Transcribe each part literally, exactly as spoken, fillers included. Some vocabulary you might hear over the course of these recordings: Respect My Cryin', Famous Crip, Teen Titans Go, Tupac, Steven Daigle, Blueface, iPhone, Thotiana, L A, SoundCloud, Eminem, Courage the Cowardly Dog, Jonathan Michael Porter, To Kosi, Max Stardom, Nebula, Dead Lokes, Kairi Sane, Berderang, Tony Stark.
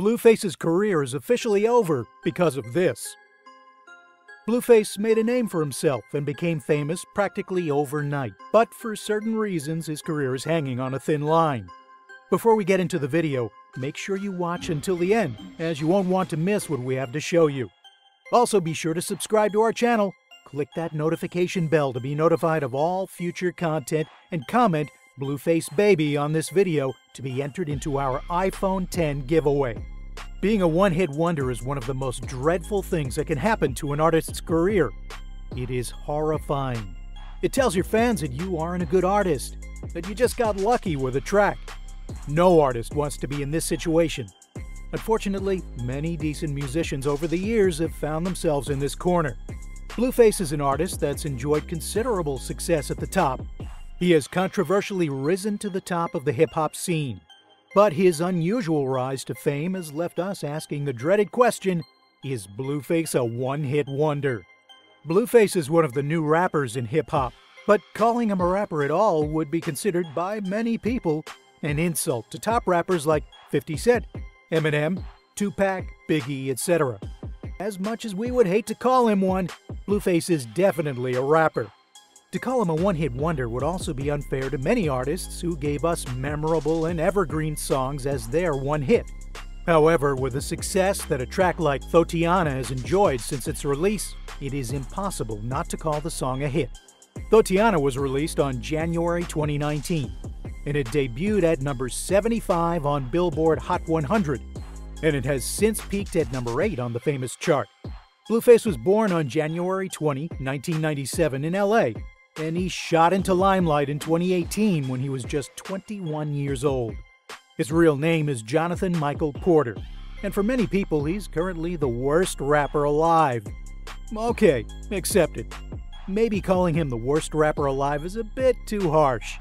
Blueface's career is officially over because of this. Blueface made a name for himself and became famous practically overnight, but for certain reasons his career is hanging on a thin line. Before we get into the video, make sure you watch until the end, as you won't want to miss what we have to show you. Also be sure to subscribe to our channel, click that notification bell to be notified of all future content, and comment Blueface Baby on this video to be entered into our iPhone ten giveaway. Being a one-hit wonder is one of the most dreadful things that can happen to an artist's career. It is horrifying. It tells your fans that you aren't a good artist, that you just got lucky with a track. No artist wants to be in this situation. Unfortunately, many decent musicians over the years have found themselves in this corner. Blueface is an artist that's enjoyed considerable success at the top. He has controversially risen to the top of the hip-hop scene, but his unusual rise to fame has left us asking the dreaded question, is Blueface a one-hit wonder? Blueface is one of the new rappers in hip-hop, but calling him a rapper at all would be considered by many people an insult to top rappers like fifty cent, Eminem, Tupac, Biggie, et cetera. As much as we would hate to call him one, Blueface is definitely a rapper. To call him a one-hit wonder would also be unfair to many artists who gave us memorable and evergreen songs as their one hit. However, with the success that a track like Thotiana has enjoyed since its release, it is impossible not to call the song a hit. Thotiana was released on January twenty nineteen, and it debuted at number seventy-five on Billboard Hot one hundred, and it has since peaked at number eight on the famous chart. Blueface was born on January twentieth, nineteen ninety-seven in L A, and he shot into limelight in twenty eighteen when he was just twenty-one years old. His real name is Jonathan Michael Porter, and for many people he's currently the worst rapper alive. Okay, accept it. Maybe calling him the worst rapper alive is a bit too harsh.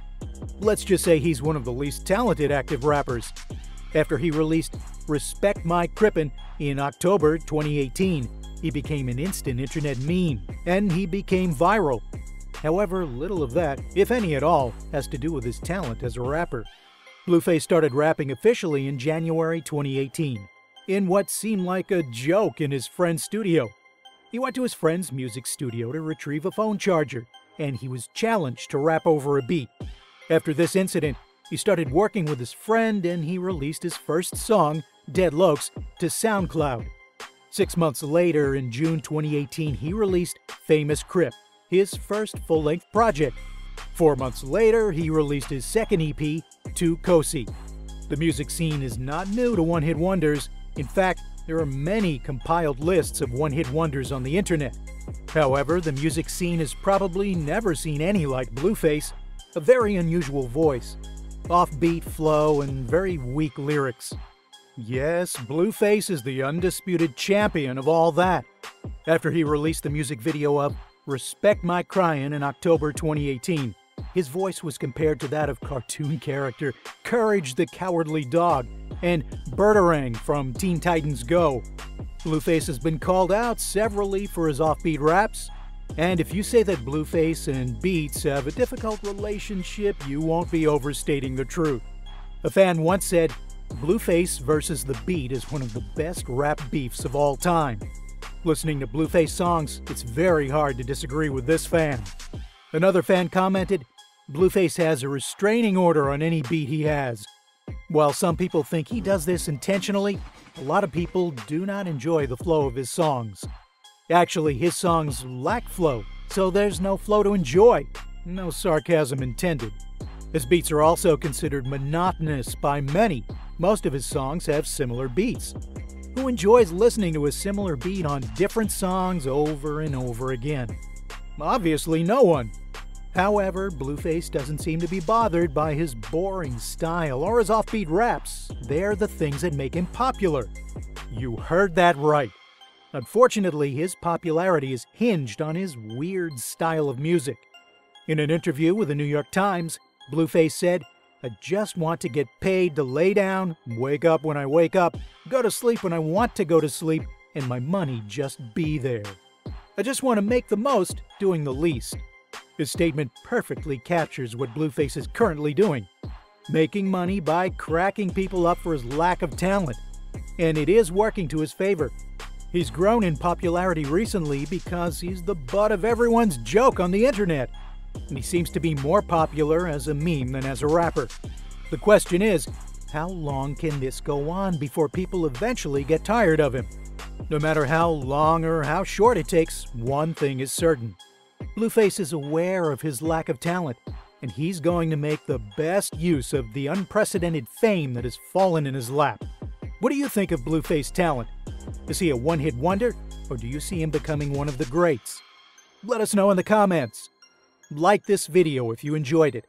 Let's just say he's one of the least talented active rappers. After he released Respect My Cryin' in October twenty eighteen, he became an instant internet meme, and he became viral. However, little of that, if any at all, has to do with his talent as a rapper. Blueface started rapping officially in January twenty eighteen, in what seemed like a joke in his friend's studio. He went to his friend's music studio to retrieve a phone charger, and he was challenged to rap over a beat. After this incident, he started working with his friend, and he released his first song, Dead Lokes, to SoundCloud. Six months later, in June twenty eighteen, he released Famous Crip, his first full-length project. Four months later, he released his second E P, To Kosi. The music scene is not new to one-hit wonders. In fact, there are many compiled lists of one-hit wonders on the internet. However, the music scene has probably never seen any like Blueface, a very unusual voice, offbeat flow, and very weak lyrics. Yes, Blueface is the undisputed champion of all that. After he released the music video of Respect My Cryin' in October twenty eighteen. His voice was compared to that of cartoon character Courage the Cowardly Dog and Berderang from Teen Titans Go. Blueface has been called out severally for his offbeat raps, and if you say that Blueface and beats have a difficult relationship, you won't be overstating the truth. A fan once said, "Blueface versus the beat is one of the best rap beefs of all time." Listening to Blueface songs, it's very hard to disagree with this fan. Another fan commented, "Blueface has a restraining order on any beat he has." While some people think he does this intentionally, a lot of people do not enjoy the flow of his songs. Actually, his songs lack flow, so there's no flow to enjoy. No sarcasm intended. His beats are also considered monotonous by many. Most of his songs have similar beats. Who enjoys listening to a similar beat on different songs over and over again? Obviously no one. However, Blueface doesn't seem to be bothered by his boring style or his offbeat raps. They're the things that make him popular. You heard that right. Unfortunately, his popularity is hinged on his weird style of music. In an interview with the New York Times, Blueface said, "I just want to get paid to lay down, wake up when I wake up, go to sleep when I want to go to sleep, and my money just be there. I just want to make the most doing the least." His statement perfectly captures what Blueface is currently doing, making money by cracking people up for his lack of talent. and it is working to his favor. He's grown in popularity recently because he's the butt of everyone's joke on the internet, and he seems to be more popular as a meme than as a rapper. The question is, how long can this go on before people eventually get tired of him? No matter how long or how short it takes, one thing is certain. Blueface is aware of his lack of talent, and he's going to make the best use of the unprecedented fame that has fallen in his lap. What do you think of Blueface's talent? Is he a one-hit wonder, or do you see him becoming one of the greats? Let us know in the comments. Like this video if you enjoyed it.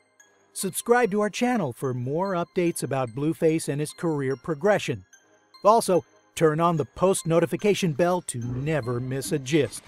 Subscribe to our channel for more updates about Blueface and his career progression. Also, turn on the post notification bell to never miss a gist.